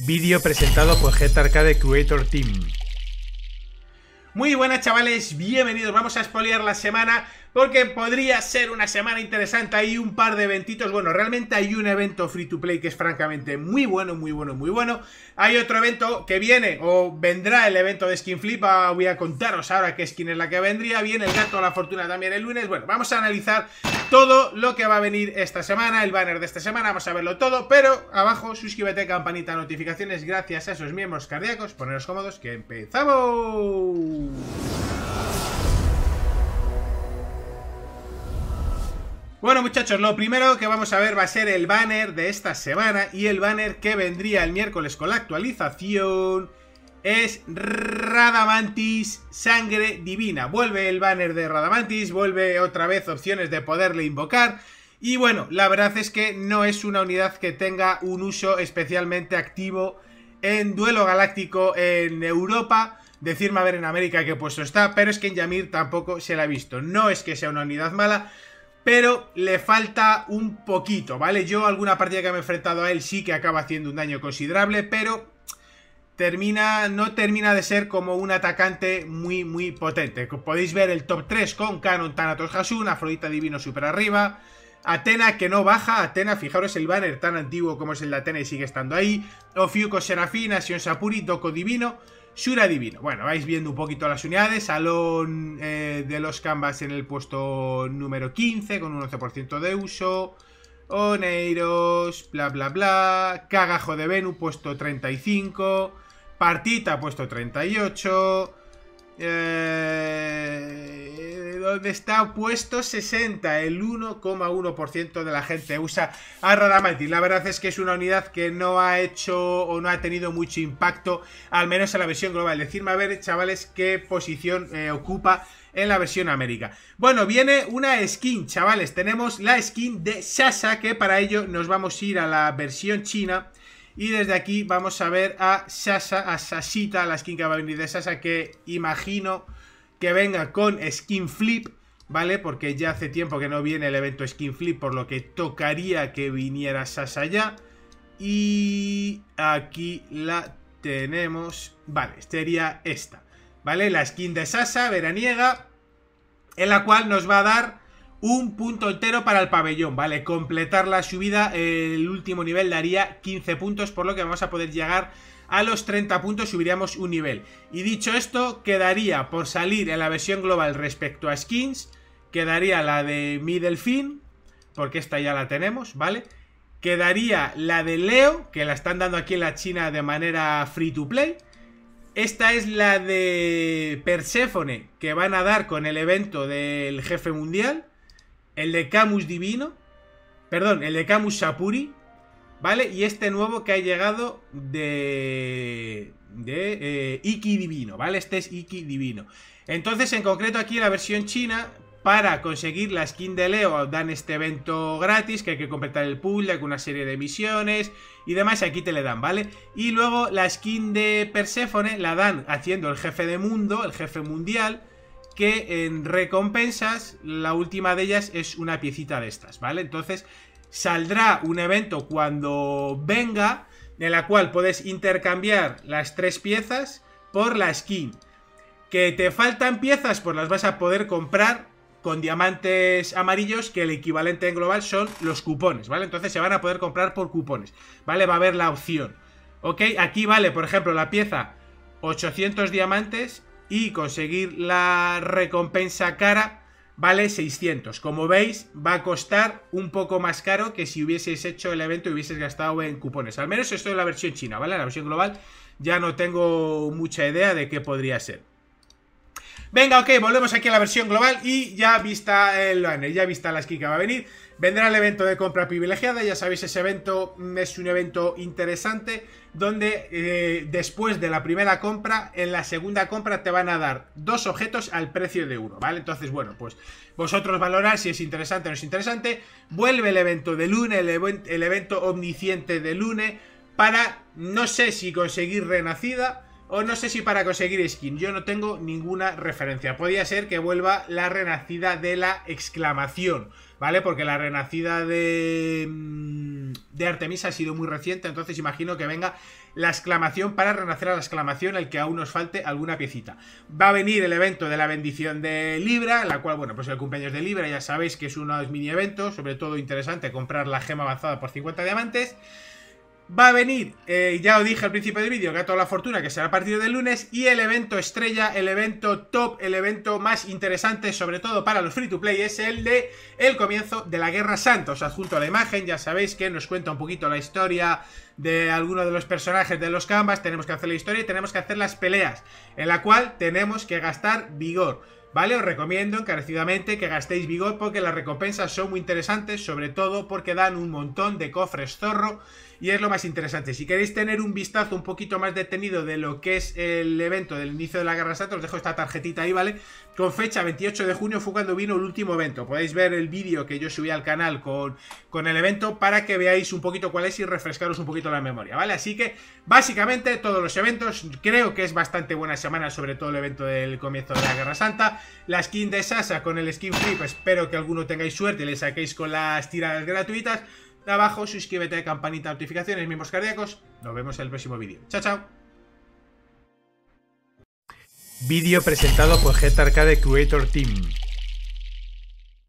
Vídeo presentado por GTarcade Creator Team. Muy buenas, chavales, bienvenidos. Vamos a spoilear la semana porque podría ser una semana interesante. Hay un par de eventitos, bueno, realmente hay un evento free to play que es francamente muy bueno, muy bueno, muy bueno. Hay otro evento que viene, o vendrá el evento de Skin Flip. Voy a contaros ahora qué skin es la que vendría. Viene el gato de la fortuna también el lunes. Bueno, vamos a analizar todo lo que va a venir esta semana, el banner de esta semana, vamos a verlo todo. Pero abajo, suscríbete, campanita, notificaciones. Gracias a esos miembros cardíacos, poneros cómodos que empezamos. Bueno, muchachos, lo primero que vamos a ver va a ser el banner de esta semana, y el banner que vendría el miércoles con la actualización es Radamantis Sangre Divina. Vuelve el banner de Radamantis, vuelve otra vez opciones de poderle invocar. Y bueno, la verdad es que no es una unidad que tenga un uso especialmente activo en duelo galáctico en Europa. Decirme a ver en América qué puesto está, pero es que en Yamir tampoco se la ha visto. No es que sea una unidad mala, pero le falta un poquito, ¿vale? Yo alguna partida que me he enfrentado a él sí que acaba haciendo un daño considerable, pero no termina de ser como un atacante muy, muy potente. Podéis ver el top 3 con Kanon, Tanatos, Hasun, Afrodita Divino super arriba, Atena que no baja, Atena, fijaros el banner tan antiguo como es el de Atena y sigue estando ahí, Ofiuco, Serafina, Sion, Sapuri, Doko Divino, Shura Divino. Bueno, vais viendo un poquito las unidades. Salón de los Kambas en el puesto número 15 con un 11% de uso. Oneiros, bla bla bla. Cagajo de Venu, puesto 35. Partita, puesto 38. Donde está puesto 60, el 1,1% de la gente usa a Radamantis. La verdad es que es una unidad que no ha hecho o no ha tenido mucho impacto, al menos en la versión global. Decidme a ver, chavales, qué posición ocupa en la versión América. Bueno, viene una skin, chavales. Tenemos la skin de Sasha, que para ello nos vamos a ir a la versión china. Y desde aquí vamos a ver a Sasha, a Sashita, la skin que va a venir de Sasha, que imagino que venga con Skin Flip, ¿vale? Porque ya hace tiempo que no viene el evento Skin Flip, por lo que tocaría que viniera Sasha ya. Y aquí la tenemos, vale, sería esta, ¿vale? La skin de Sasha, veraniega, en la cual nos va a dar un punto entero para el pabellón, ¿vale? Completar la subida, el último nivel daría 15 puntos, por lo que vamos a poder llegar a los 30 puntos, subiríamos un nivel. Y dicho esto, quedaría por salir en la versión global respecto a skins, quedaría la de Midelfin, porque esta ya la tenemos, ¿vale? Quedaría la de Leo, que la están dando aquí en la China de manera free to play. Esta es la de Perséfone, que van a dar con el evento del jefe mundial. El de Camus Divino, perdón, el de Camus Shapuri, ¿vale? Y este nuevo que ha llegado de Iki Divino, ¿vale? Este es Iki Divino. Entonces, en concreto aquí en la versión china, para conseguir la skin de Leo dan este evento gratis, que hay que completar el puzzle con una serie de misiones y demás, y aquí te le dan, ¿vale? Y luego la skin de Perséfone la dan haciendo el jefe de mundo, el jefe mundial, que en recompensas, la última de ellas es una piecita de estas, ¿vale? Entonces saldrá un evento cuando venga, en la cual puedes intercambiar las tres piezas por la skin. Que te faltan piezas, pues las vas a poder comprar con diamantes amarillos, que el equivalente en global son los cupones, ¿vale? Entonces se van a poder comprar por cupones, ¿vale? Va a haber la opción, ¿ok? Aquí vale, por ejemplo, la pieza 800 diamantes, y conseguir la recompensa cara vale 600. Como veis, va a costar un poco más caro que si hubieseis hecho el evento y hubieseis gastado en cupones. Al menos esto es la versión china, ¿vale? La versión global ya no tengo mucha idea de qué podría ser. Venga, ok, volvemos aquí a la versión global y ya vista el banner, ya vista la skin que va a venir. Vendrá el evento de compra privilegiada, ya sabéis, ese evento es un evento interesante donde después de la primera compra, en la segunda compra te van a dar dos objetos al precio de uno, ¿vale? Entonces, bueno, pues vosotros valorar si es interesante o no es interesante. Vuelve el evento de lunes, el evento omnisciente de lunes, para, no sé si conseguir renacida o no sé si para conseguir skin. Yo no tengo ninguna referencia. Podría ser que vuelva la renacida de la exclamación, ¿vale? Porque la renacida de Artemisa ha sido muy reciente, entonces imagino que venga la exclamación para renacer a la exclamación, el que aún nos falte alguna piecita. Va a venir el evento de la bendición de Libra, la cual, bueno, pues el cumpleaños de Libra, ya sabéis que es unos mini eventos, sobre todo interesante comprar la gema avanzada por 50 diamantes. Va a venir, ya os dije al principio del vídeo, Gato a la Fortuna, que será a partir del lunes. Y el evento estrella, el evento top, el evento más interesante, sobre todo para los free to play, es el de el comienzo de la Guerra Santa. Os adjunto a la imagen, ya sabéis que nos cuenta un poquito la historia de alguno de los personajes de los Kambas. Tenemos que hacer la historia y tenemos que hacer las peleas, en la cual tenemos que gastar vigor, ¿vale? Os recomiendo encarecidamente que gastéis vigor porque las recompensas son muy interesantes, sobre todo porque dan un montón de cofres zorro y es lo más interesante. Si queréis tener un vistazo un poquito más detenido de lo que es el evento del inicio de la Guerra Santa, os dejo esta tarjetita ahí, ¿vale? Con fecha 28 de junio fue cuando vino el último evento. Podéis ver el vídeo que yo subí al canal con el evento para que veáis un poquito cuál es y refrescaros un poquito la memoria, ¿vale? Así que, básicamente, todos los eventos. Creo que es bastante buena semana, sobre todo el evento del comienzo de la Guerra Santa. La skin de Sasha con el skin flip, espero que alguno tengáis suerte y le saquéis con las tiradas gratuitas. De abajo, suscríbete, campanita, notificaciones, miembros cardíacos. Nos vemos en el próximo vídeo. Chao, chao. Vídeo presentado por GTarcade Creator Team.